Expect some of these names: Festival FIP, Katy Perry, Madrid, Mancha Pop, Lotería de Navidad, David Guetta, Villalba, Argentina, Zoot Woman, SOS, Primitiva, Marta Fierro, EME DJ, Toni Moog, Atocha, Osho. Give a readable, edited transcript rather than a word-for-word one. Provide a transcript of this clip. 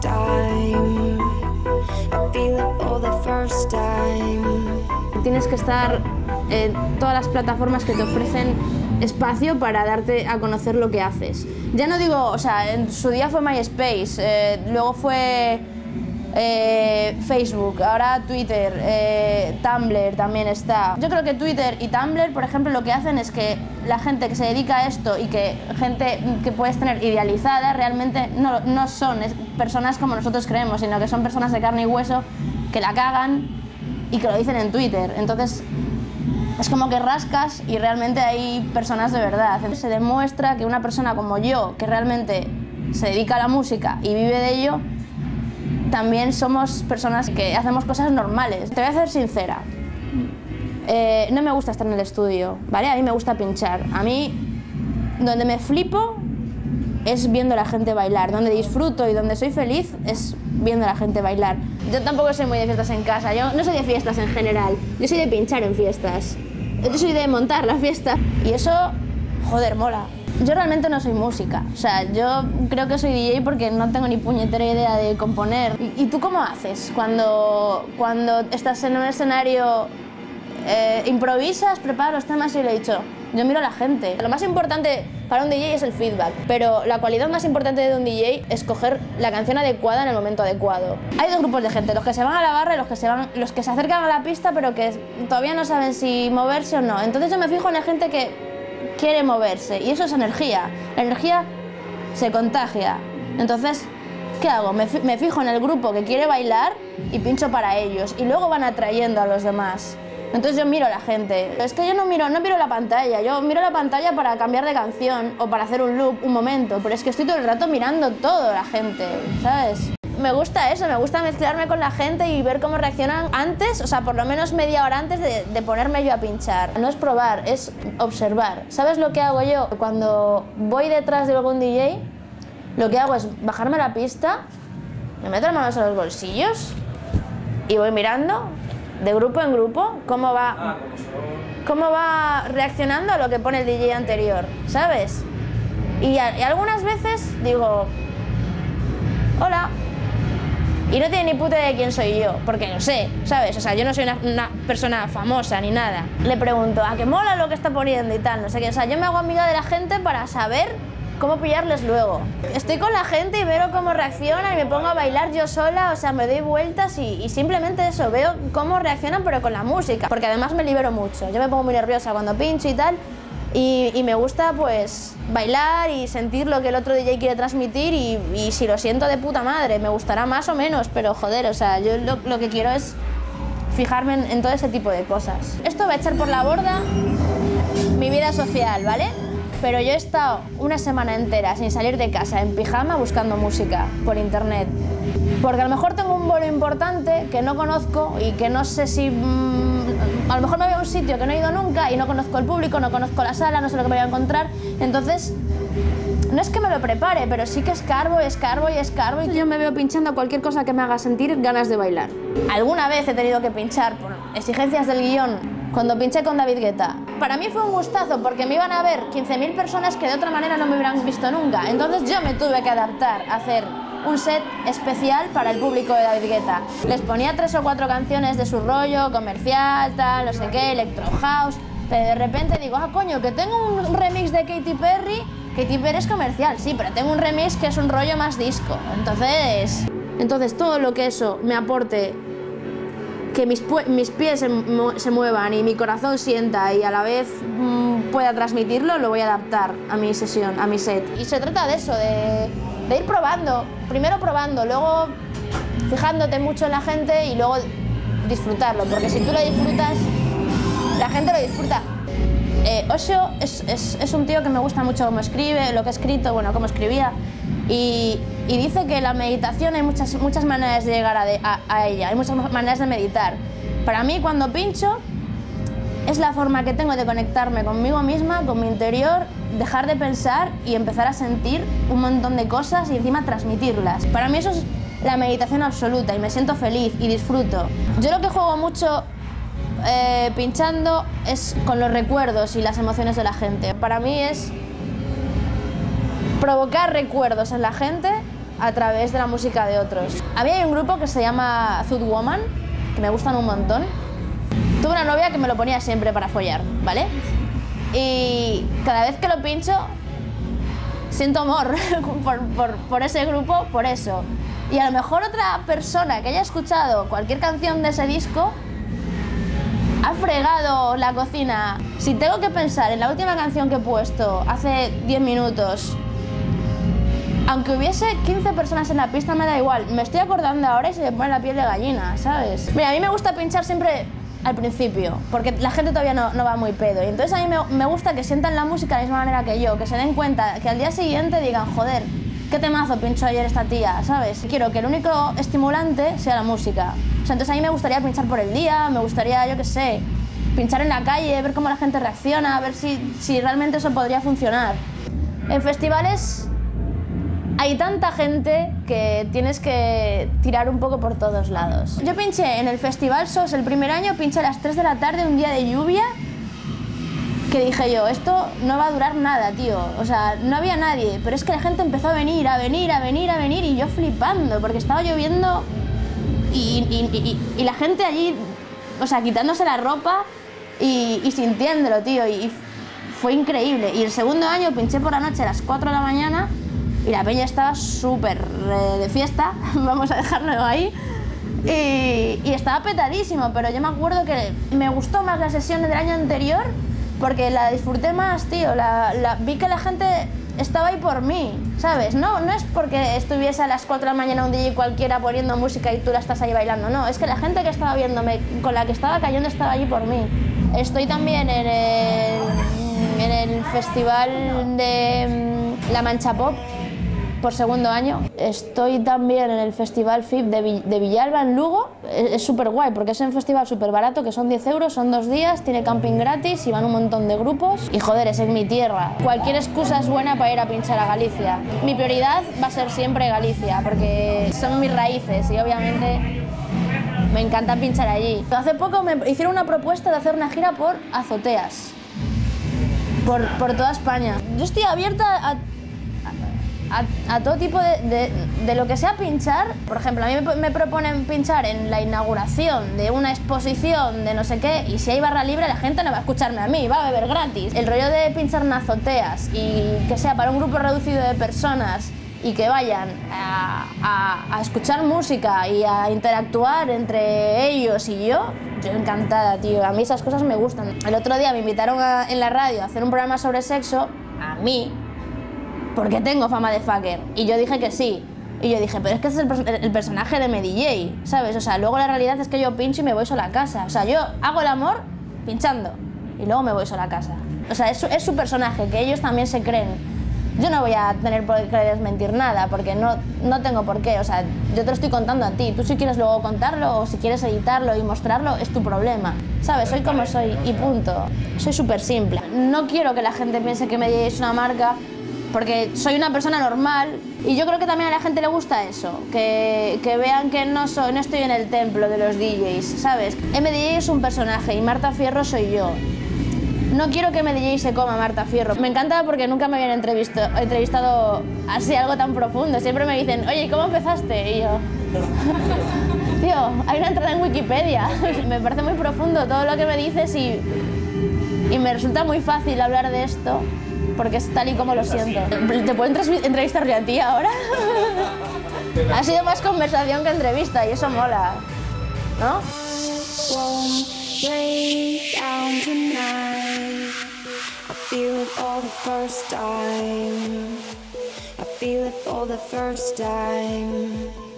first time. I feel it for the first time. Tienes que estar en todas las plataformas que te ofrecen espacio para darte a conocer lo que haces. Ya no digo, o sea, en su día fue MySpace, luego fue Facebook, ahora Twitter, Tumblr también está. Yo creo que Twitter y Tumblr, por ejemplo, lo que hacen es que la gente que se dedica a esto y que gente que puedes tener idealizada realmente no son personas como nosotros creemos, sino que son personas de carne y hueso que la cagan y que lo dicen en Twitter. Entonces es como que rascas y realmente hay personas de verdad. Se demuestra que una persona como yo, que realmente se dedica a la música y vive de ello, también somos personas que hacemos cosas normales. Te voy a ser sincera, no me gusta estar en el estudio, ¿vale? A mí me gusta pinchar. A mí, donde me flipo es viendo a la gente bailar, donde disfruto y donde soy feliz es viendo a la gente bailar. Yo tampoco soy muy de fiestas en casa, yo no soy de fiestas en general, yo soy de pinchar en fiestas, yo soy de montar la fiesta y eso, joder, mola. Yo realmente no soy música, o sea, yo creo que soy DJ porque no tengo ni puñetera idea de componer. ¿Y tú cómo haces? Cuando estás en un escenario, improvisas, preparas los temas y lo he dicho, yo miro a la gente. Lo más importante para un DJ es el feedback, pero la cualidad más importante de un DJ es coger la canción adecuada en el momento adecuado. Hay dos grupos de gente, los que se van a la barra y los que se acercan a la pista pero que todavía no saben si moverse o no. Entonces yo me fijo en la gente que quiere moverse y eso es energía. La energía se contagia. Entonces, ¿qué hago? Me fijo en el grupo que quiere bailar y pincho para ellos y luego van atrayendo a los demás. Entonces yo miro a la gente. Es que yo no miro la pantalla, yo miro la pantalla para cambiar de canción o para hacer un loop un momento, pero es que estoy todo el rato mirando todo la gente, ¿sabes? Me gusta eso, me gusta mezclarme con la gente y ver cómo reaccionan antes, o sea, por lo menos media hora antes de ponerme yo a pinchar. No es probar, es observar. ¿Sabes lo que hago yo? Cuando voy detrás de algún DJ, lo que hago es bajarme a la pista, me meto las manos en los bolsillos y voy mirando de grupo en grupo cómo va reaccionando a lo que pone el DJ anterior, ¿sabes? Y algunas veces digo, hola. Y no tiene ni puta idea de quién soy yo, porque no sé, ¿sabes? O sea, yo no soy una persona famosa ni nada. Le pregunto, ¿a qué mola lo que está poniendo y tal? No sé qué, o sea, yo me hago amiga de la gente para saber cómo pillarles luego. Estoy con la gente y veo cómo reaccionan y me pongo a bailar yo sola, o sea, me doy vueltas y simplemente eso, veo cómo reaccionan pero con la música, porque además me libero mucho. Yo me pongo muy nerviosa cuando pincho y tal, y me gusta pues bailar y sentir lo que el otro DJ quiere transmitir y si lo siento de puta madre, me gustará más o menos, pero joder, o sea, yo lo que quiero es fijarme en todo ese tipo de cosas. Esto va a echar por la borda mi vida social, ¿vale? Pero yo he estado una semana entera sin salir de casa, en pijama, buscando música por internet. Porque a lo mejor tengo un vuelo importante que no conozco y que no sé si... a lo mejor me voy a un sitio que no he ido nunca y no conozco el público, no conozco la sala, no sé lo que me voy a encontrar. Entonces, no es que me lo prepare, pero sí que escarbo. Yo me veo pinchando cualquier cosa que me haga sentir ganas de bailar. Alguna vez he tenido que pinchar por exigencias del guión cuando pinché con David Guetta. Para mí fue un gustazo porque me iban a ver 15.000 personas que de otra manera no me hubieran visto nunca. Entonces yo me tuve que adaptar a hacer un set especial para el público de David Guetta. Les ponía 3 o 4 canciones de su rollo comercial, tal, no sé qué, electro house, pero de repente digo, ah, coño, que tengo un remix de Katy Perry. Katy Perry es comercial, sí, pero tengo un remix que es un rollo más disco. Entonces todo lo que eso me aporte, que mis pies se muevan y mi corazón sienta y a la vez pueda transmitirlo, lo voy a adaptar a mi sesión, a mi set. Y se trata de eso, de ir probando, primero probando, luego fijándote mucho en la gente y luego disfrutarlo, porque si tú lo disfrutas, la gente lo disfruta. Osho es un tío que me gusta mucho cómo escribe, lo que ha escrito, bueno, cómo escribía, y dice que la meditación hay muchas maneras de llegar a ella, hay muchas maneras de meditar. Para mí, cuando pincho, es la forma que tengo de conectarme conmigo misma, con mi interior, dejar de pensar y empezar a sentir un montón de cosas y encima transmitirlas. Para mí eso es la meditación absoluta y me siento feliz y disfruto. Yo lo que juego mucho pinchando es con los recuerdos y las emociones de la gente. Para mí es provocar recuerdos en la gente a través de la música de otros. A mí hay un grupo que se llama Zoot Woman, que me gustan un montón. Tuve una novia que me lo ponía siempre para follar, ¿vale? Y cada vez que lo pincho, siento amor por ese grupo, por eso. Y a lo mejor otra persona que haya escuchado cualquier canción de ese disco ha fregado la cocina. Si tengo que pensar en la última canción que he puesto hace 10 minutos, aunque hubiese 15 personas en la pista, me da igual. Me estoy acordando ahora y se me pone la piel de gallina, ¿sabes? Mira, a mí me gusta pinchar siempre al principio, porque la gente todavía no va muy pedo. Y entonces a mí me gusta que sientan la música de la misma manera que yo, que se den cuenta, que al día siguiente digan, joder, qué temazo pinchó ayer esta tía, ¿sabes? Quiero que el único estimulante sea la música. O sea, entonces a mí me gustaría pinchar por el día, me gustaría, yo qué sé, pinchar en la calle, ver cómo la gente reacciona, ver si realmente eso podría funcionar. En festivales hay tanta gente que tienes que tirar un poco por todos lados. Yo pinché en el Festival SOS el primer año, pinché a las 3 de la tarde, un día de lluvia, que dije yo, esto no va a durar nada, tío. O sea, no había nadie, pero es que la gente empezó a venir, a venir, a venir, a venir, y yo flipando, porque estaba lloviendo y la gente allí, o sea, quitándose la ropa y sintiéndolo, tío, y fue increíble. Y el segundo año pinché por la noche a las 4 de la mañana, y la peña estaba súper de fiesta, vamos a dejarlo ahí, y estaba petadísimo, pero yo me acuerdo que me gustó más la sesión del año anterior porque la disfruté más, tío, vi que la gente estaba ahí por mí, ¿sabes? No es porque estuviese a las 4 de la mañana un DJ cualquiera poniendo música y tú la estás ahí bailando, no, es que la gente que estaba viéndome, con la que estaba cayendo, estaba allí por mí. Estoy también en el festival de la Mancha Pop, por segundo año. Estoy también en el Festival FIP de Villalba, en Lugo. Es súper guay porque es un festival súper barato, que son 10 euros, son 2 días, tiene camping gratis y van un montón de grupos. Y joder, es en mi tierra. Cualquier excusa es buena para ir a pinchar a Galicia. Mi prioridad va a ser siempre Galicia, porque son mis raíces y obviamente me encanta pinchar allí. Hace poco me hicieron una propuesta de hacer una gira por azoteas, por toda España. Yo estoy abierta a todo tipo de lo que sea pinchar. Por ejemplo, a mí me proponen pinchar en la inauguración de una exposición de no sé qué, y si hay barra libre la gente no va a escucharme a mí, va a beber gratis. El rollo de pinchar en azoteas y que sea para un grupo reducido de personas y que vayan a escuchar música y a interactuar entre ellos y yo encantada, tío. A mí esas cosas me gustan. El otro día me invitaron en la radio a hacer un programa sobre sexo, a mí, porque tengo fama de fucker, y yo dije que sí, y yo dije, pero es que ese es el personaje de EME DJ, ¿sabes? O sea, luego la realidad es que yo pincho y me voy sola a casa, o sea, yo hago el amor pinchando, y luego me voy sola a casa. O sea, es su personaje, que ellos también se creen. Yo no voy a tener por qué desmentir nada, porque no tengo por qué, o sea, yo te lo estoy contando a ti, tú si quieres luego contarlo, o si quieres editarlo y mostrarlo, es tu problema, ¿sabes? Soy como soy, y punto. Soy súper simple. No quiero que la gente piense que EME DJ es una marca, porque soy una persona normal, y yo creo que también a la gente le gusta eso, que vean que no estoy en el templo de los DJs, ¿sabes? EME DJ es un personaje y Marta Fierro soy yo. No quiero que EME DJ se coma a Marta Fierro. Me encanta porque nunca me habían entrevistado así, algo tan profundo. Siempre me dicen, oye, ¿cómo empezaste? Y yo, tío, hay una entrada en Wikipedia. Me parece muy profundo todo lo que me dices y me resulta muy fácil hablar de esto, porque es tal y como lo siento. ¿Te puedo entrevistar a ti ahora? Ha sido más conversación que entrevista y eso mola, ¿no? I feel it for the first time.